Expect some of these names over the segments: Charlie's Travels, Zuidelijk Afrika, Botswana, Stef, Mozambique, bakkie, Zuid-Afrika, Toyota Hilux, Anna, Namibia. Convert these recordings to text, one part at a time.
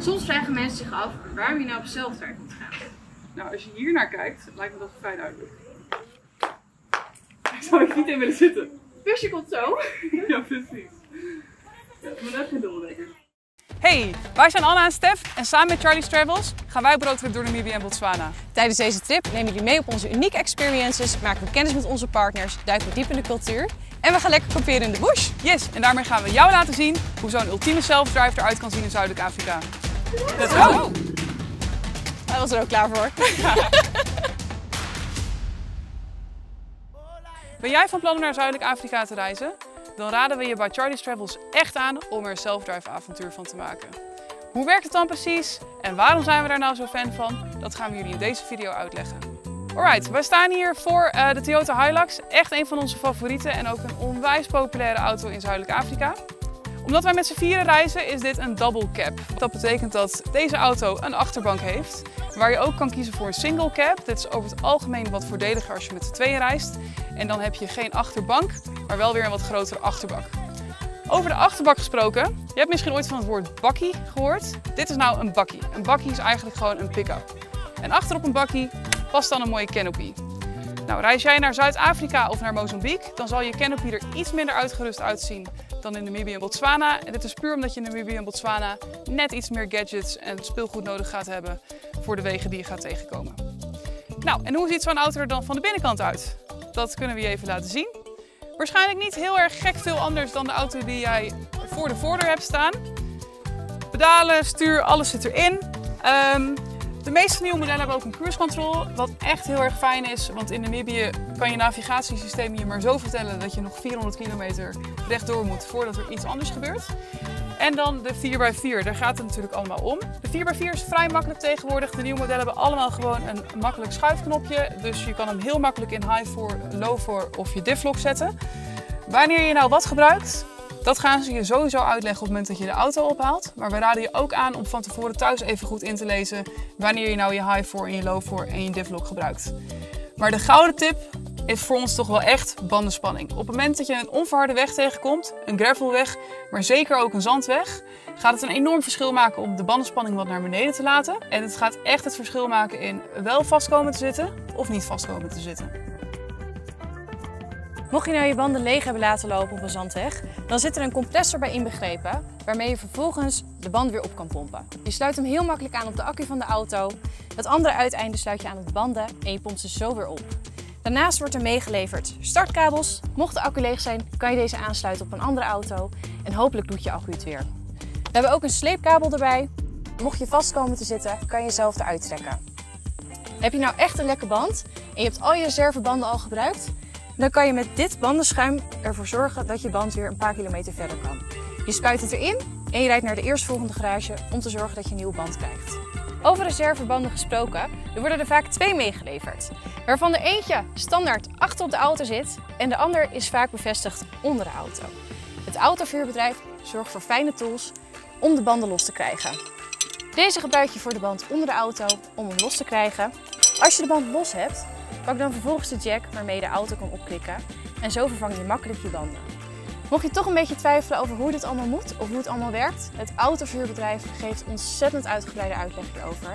Soms vragen mensen zich af waarom je nou op zelfwerk moet gaan. Nou, als je hier naar kijkt, lijkt me dat vrij duidelijk. Daar zou ik niet in willen zitten. Busje komt zo. Ja, precies. Ja, maar dat is geen dommelwekker. Hey, wij zijn Anna en Stef en samen met Charlie's Travels gaan wij op roadtrip door Namibia en Botswana. Tijdens deze trip nemen we je mee op onze unieke experiences, maken we kennis met onze partners, duiken we diep in de cultuur en we gaan lekker kamperen in de bush. Yes, en daarmee gaan we jou laten zien hoe zo'n ultieme self-drive eruit kan zien in Zuidelijk Afrika. Let's go! Hij was er ook klaar voor. Ja. Ben jij van plan om naar Zuidelijk Afrika te reizen? Dan raden we je bij Charlie's Travels echt aan om er een self-drive avontuur van te maken. Hoe werkt het dan precies en waarom zijn we daar nou zo fan van? Dat gaan we jullie in deze video uitleggen. Alright, we staan hier voor de Toyota Hilux. Echt een van onze favorieten en ook een onwijs populaire auto in Zuidelijk Afrika. Omdat wij met z'n vieren reizen is dit een double cab. Dat betekent dat deze auto een achterbank heeft, waar je ook kan kiezen voor een single cab. Dit is over het algemeen wat voordeliger als je met z'n tweeën reist. En dan heb je geen achterbank, maar wel weer een wat grotere achterbak. Over de achterbak gesproken, je hebt misschien ooit van het woord bakkie gehoord. Dit is nou een bakkie. Een bakkie is eigenlijk gewoon een pick-up. En achterop een bakkie past dan een mooie canopy. Nou, reis jij naar Zuid-Afrika of naar Mozambique, dan zal je canopy er iets minder uitgerust uitzien dan in Namibia en Botswana. En dit is puur omdat je in Namibia en Botswana net iets meer gadgets en speelgoed nodig gaat hebben voor de wegen die je gaat tegenkomen. Nou, en hoe ziet zo'n auto er dan van de binnenkant uit? Dat kunnen we je even laten zien. Waarschijnlijk niet heel erg gek veel anders dan de auto die jij voor de voordeur hebt staan. Pedalen, stuur, alles zit erin. De meeste nieuwe modellen hebben ook een cruise control, wat echt heel erg fijn is. Want in Namibië kan je navigatiesysteem je maar zo vertellen dat je nog 400 kilometer rechtdoor moet voordat er iets anders gebeurt. En dan de 4x4, daar gaat het natuurlijk allemaal om. De 4x4 is vrij makkelijk tegenwoordig. De nieuwe modellen hebben allemaal gewoon een makkelijk schuifknopje. Dus je kan hem heel makkelijk in high voor, low voor of je diff-lock zetten. Wanneer je nou wat gebruikt, dat gaan ze je sowieso uitleggen op het moment dat je de auto ophaalt. Maar we raden je ook aan om van tevoren thuis even goed in te lezen wanneer je nou je high voor en je low voor en je diff-lock gebruikt. Maar de gouden tip is voor ons toch wel echt bandenspanning. Op het moment dat je een onverharde weg tegenkomt, een gravelweg, maar zeker ook een zandweg, gaat het een enorm verschil maken om de bandenspanning wat naar beneden te laten. En het gaat echt het verschil maken in wel vast komen te zitten of niet vast komen te zitten. Mocht je nou je banden leeg hebben laten lopen op een zandweg, dan zit er een compressor bij inbegrepen, waarmee je vervolgens de band weer op kan pompen. Je sluit hem heel makkelijk aan op de accu van de auto, het andere uiteinde sluit je aan op de banden en je pompt ze zo weer op. Daarnaast wordt er meegeleverd startkabels. Mocht de accu leeg zijn, kan je deze aansluiten op een andere auto en hopelijk doet je accu het weer. We hebben ook een sleepkabel erbij. Mocht je vast komen te zitten, kan je jezelf eruit trekken. Heb je nou echt een lekke band en je hebt al je reservebanden al gebruikt, dan kan je met dit bandenschuim ervoor zorgen dat je band weer een paar kilometer verder kan. Je spuit het erin en je rijdt naar de eerstvolgende garage om te zorgen dat je een nieuwe band krijgt. Over reservebanden gesproken, er worden er vaak twee meegeleverd, waarvan er eentje standaard achter op de auto zit en de ander is vaak bevestigd onder de auto. Het autoverhuurbedrijf zorgt voor fijne tools om de banden los te krijgen. Deze gebruik je voor de band onder de auto om hem los te krijgen. Als je de band los hebt, pak dan vervolgens de jack waarmee je de auto kan opklikken en zo vervang je makkelijk je banden. Mocht je toch een beetje twijfelen over hoe dit allemaal moet of hoe het allemaal werkt, het autoverhuurbedrijf geeft ontzettend uitgebreide uitleg hierover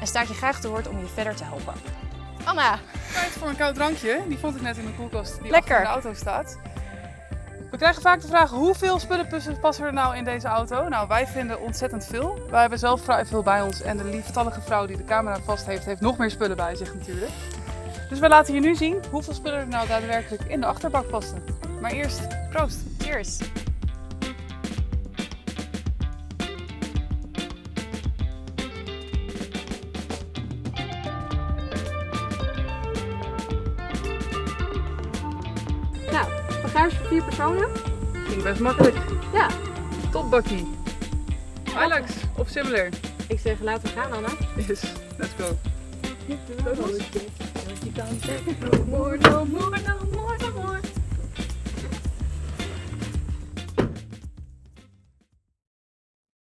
en staat je graag te woord om je verder te helpen. Anna! Tijd voor een koud drankje, die vond ik net in de koelkast die lekker achter de auto staat. We krijgen vaak de vraag hoeveel spullen passen er nou in deze auto? Nou, wij vinden ontzettend veel. Wij hebben zelf vrij veel bij ons en de lieftallige vrouw die de camera vast heeft, heeft nog meer spullen bij zich natuurlijk. Dus we laten je nu zien hoeveel spullen er nou daadwerkelijk in de achterbak passen. Maar eerst, proost! Cheers! Nou, bagage voor 4 personen. Ging best makkelijk. Ja. Top bakkie. Hilux of similar. Ik zeg laten we gaan, Anna. Yes, let's go. More, no more, no more, no more.